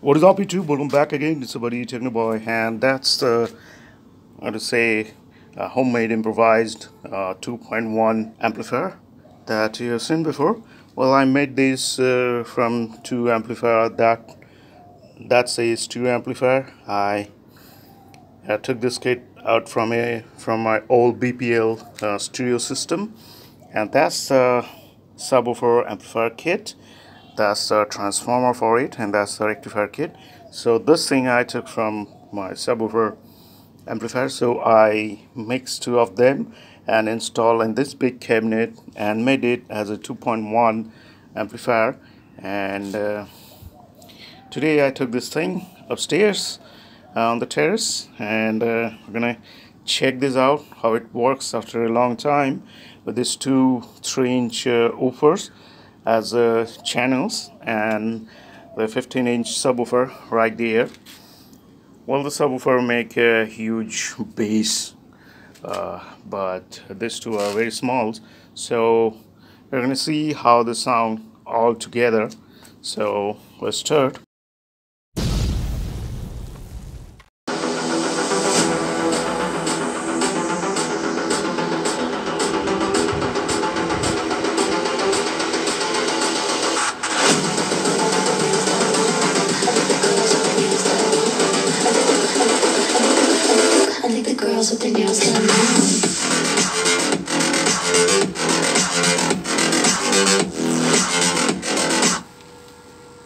What is up, YouTube? Welcome back again. It's about The Technoboy, and that's a homemade improvised 2.1 amplifier that you have seen before. Well, I made this from two amplifier that says two amplifier. I took this kit out from my old BPL studio system, and that's subwoofer amplifier kit, that's the transformer for it, and that's the rectifier kit. So this thing I took from my subwoofer amplifier, so I mixed two of them and installed in this big cabinet and made it as a 2.1 amplifier. And today I took this thing upstairs on the terrace, and we're gonna check this out how it works after a long time with these two 3-inch woofers as channels and the 15-inch subwoofer right there. Well, the subwoofer make a huge bass, but these two are very small, so we're gonna see how they sound all together. So let's start. With their nails going down.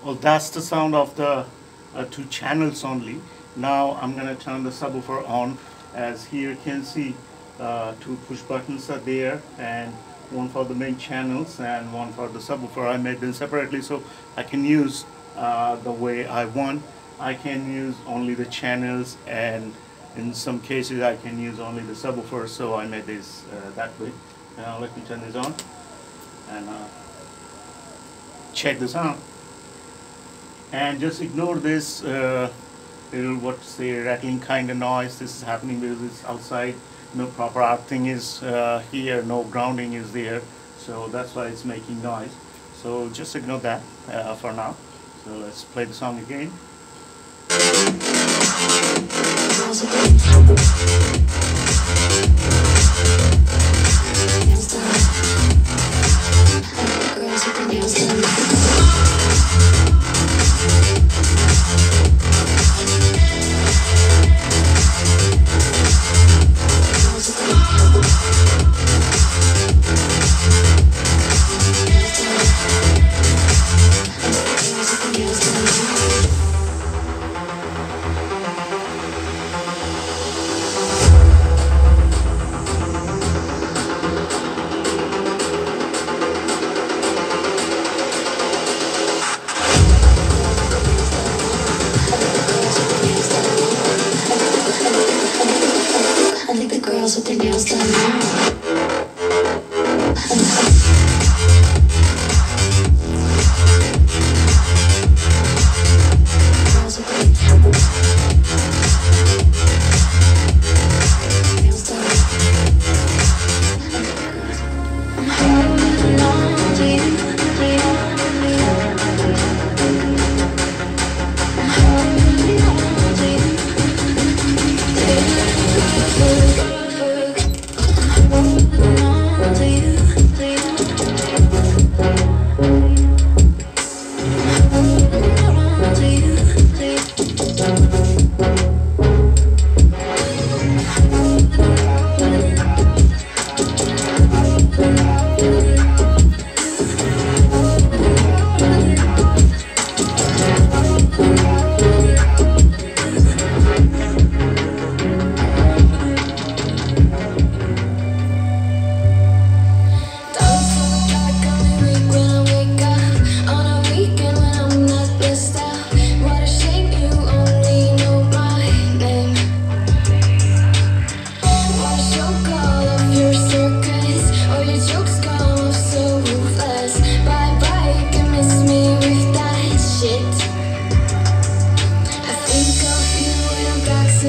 Well, that's the sound of the two channels only. Now I'm going to turn the subwoofer on. As here you can see, two push buttons are there, and one for the main channels and one for the subwoofer. I made them separately so I can use the way I want. I can use only the channels, and in some cases I can use only the subwoofer, so I made this that way. Now let me turn this on and check this out. And just ignore this little rattling kind of noise. This is happening because it's outside. No proper earthing is here, no grounding is there, so that's why it's making noise. So just ignore that for now. So let's play the song again. With their nails done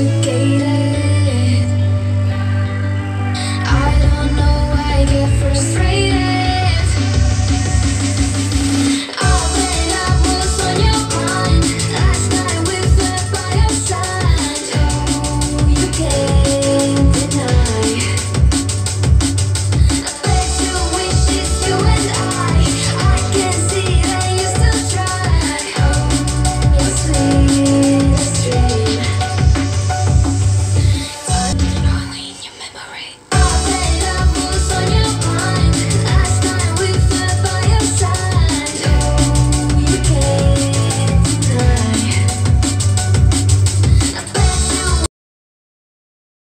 again.